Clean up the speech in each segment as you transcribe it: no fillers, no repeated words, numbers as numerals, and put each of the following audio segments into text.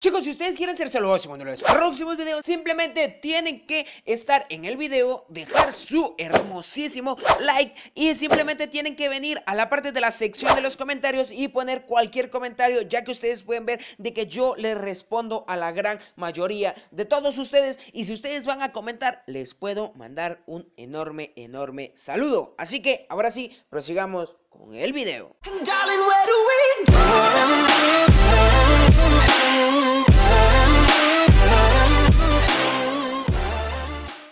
Chicos, si ustedes quieren ser saludados en uno de los próximos videos, simplemente tienen que estar en el video, dejar su hermosísimo like y simplemente tienen que venir a la parte de la sección de los comentarios y poner cualquier comentario, ya que ustedes pueden ver de que yo les respondo a la gran mayoría de todos ustedes. Y si ustedes van a comentar, les puedo mandar un enorme saludo. Así que ahora sí, prosigamos con el video.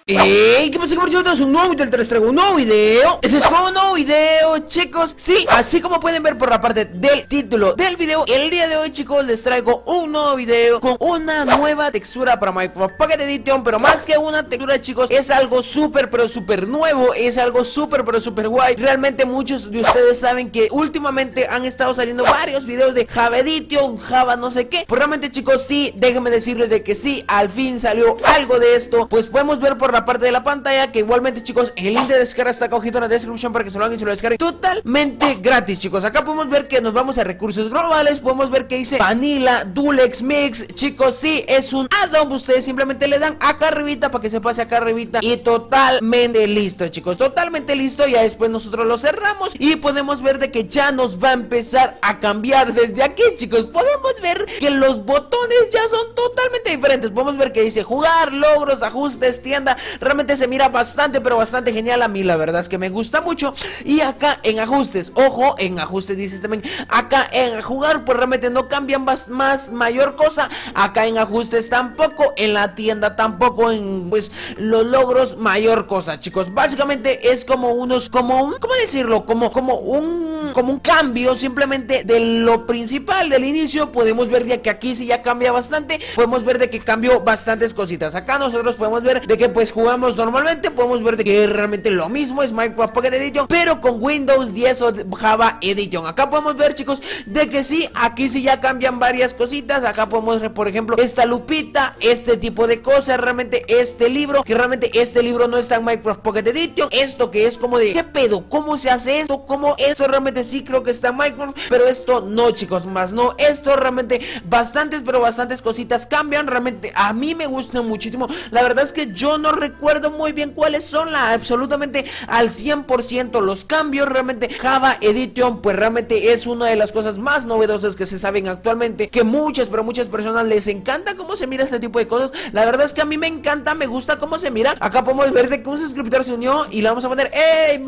¡Ey! ¿Qué pasa? ¿Cómo estás? Un nuevo video, les traigo un nuevo video. Ese es como un nuevo video, chicos. Sí, así como pueden ver por la parte del título del video, el día de hoy, chicos, les traigo un nuevo video con una nueva textura para Minecraft Pocket Edition. Pero más que una textura, chicos, es algo súper, pero súper nuevo. Es algo súper, pero súper guay. Realmente muchos de ustedes saben que últimamente han estado saliendo varios videos de Java Edition, Java no sé qué. Pues realmente, chicos, sí, déjenme decirles de que sí, al fin salió algo de esto. Pues podemos ver por la parte de la pantalla que igualmente, chicos, el link de descarga está acá ojito en la descripción para que se lo hagan y se lo descarguen totalmente gratis, chicos. Acá podemos ver que nos vamos a recursos globales, podemos ver que dice vanila dulex Mix, chicos. Sí, es un add-on, ustedes simplemente le dan acá arribita para que se pase acá arribita y totalmente listo, chicos, totalmente listo. Ya después nosotros lo cerramos y podemos ver de que ya nos va a empezar a cambiar desde aquí, chicos. Podemos ver que los botones ya son totalmente diferentes, podemos ver que dice jugar, logros, ajustes, tienda. Realmente se mira bastante, pero bastante genial. A mí la verdad es que me gusta mucho. Y acá en ajustes, ojo, en ajustes dices también, acá en jugar, pues realmente no cambian más mayor cosa. Acá en ajustes tampoco, en la tienda tampoco, en pues los logros mayor cosa, chicos. Básicamente es como unos, como un, ¿cómo decirlo? Como un cambio simplemente de lo principal del inicio. Podemos ver ya que aquí sí ya cambia bastante, podemos ver de que cambió bastantes cositas. Acá nosotros podemos ver de que pues jugamos normalmente, podemos ver de que es realmente lo mismo, es Minecraft Pocket Edition pero con Windows 10 o Java Edition. Acá podemos ver, chicos, de que sí, aquí sí ya cambian varias cositas. Acá podemos ver, por ejemplo, esta lupita, este tipo de cosas, realmente este libro, que realmente este libro no está en Minecraft Pocket Edition. Esto que es como de, ¿qué pedo? ¿Cómo se hace esto? ¿Cómo esto? Realmente sí creo que está en Minecraft, pero esto no, chicos, más no. Esto realmente bastantes, pero bastantes cositas cambian. Realmente a mí me gusta muchísimo. La verdad es que yo no recuerdo muy bien cuáles son absolutamente al 100% los cambios. Realmente Java Edition pues realmente es una de las cosas más novedosas que se saben actualmente, que muchas pero muchas personas les encanta cómo se mira este tipo de cosas. La verdad es que a mí me encanta, me gusta cómo se mira. Acá podemos ver de que un suscriptor se unió y le vamos a poner, hey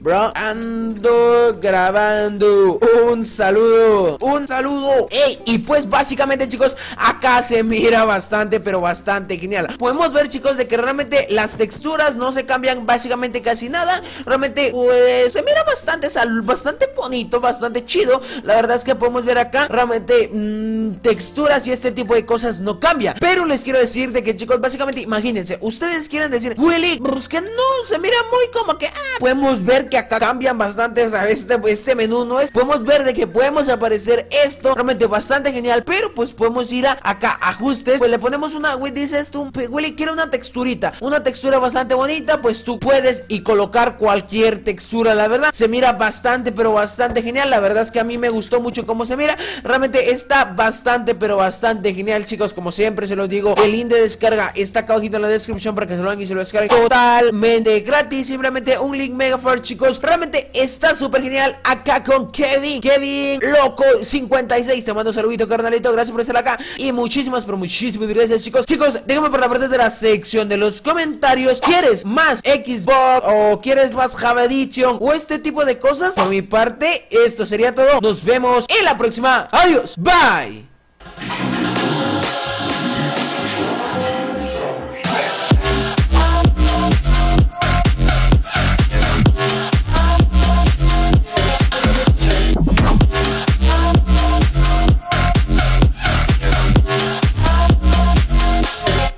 bro, ando grabando, un saludo, hey. Y pues básicamente, chicos, acá se mira bastante pero bastante genial. Podemos ver, chicos, de que realmente las texturas no se cambian básicamente casi nada. Realmente pues se mira bastante bastante bonito, bastante chido. La verdad es que podemos ver acá realmente texturas y este tipo de cosas no cambia. Pero les quiero decir de que, chicos, básicamente imagínense, ustedes quieren decir, Willy, pues que no, se mira muy como que podemos ver que acá cambian bastante, ¿sabes? Este menú no es, podemos ver de que podemos aparecer esto, realmente bastante genial. Pero pues podemos ir a acá, ajustes, pues le ponemos una, dices tú, Willy, quiero una texturita, una textura bastante bonita, pues tú puedes y colocar cualquier textura. La verdad se mira bastante pero bastante genial. La verdad es que a mí me gustó mucho cómo se mira, realmente está bastante pero bastante genial, chicos. Como siempre se los digo, el link de descarga está acá abajito en la descripción para que se lo hagan y se lo descarguen totalmente gratis, simplemente un link mega far, chicos. Realmente está súper genial. Acá con Kevin loco 56, te mando un saludito, carnalito, gracias por estar acá y muchísimas pero muchísimas gracias, chicos. Déjame por la parte de la sección de los comentarios, ¿quieres más Xbox o quieres más Java Edition o este tipo de cosas? Por mi parte esto sería todo, nos vemos en la próxima, adiós, bye.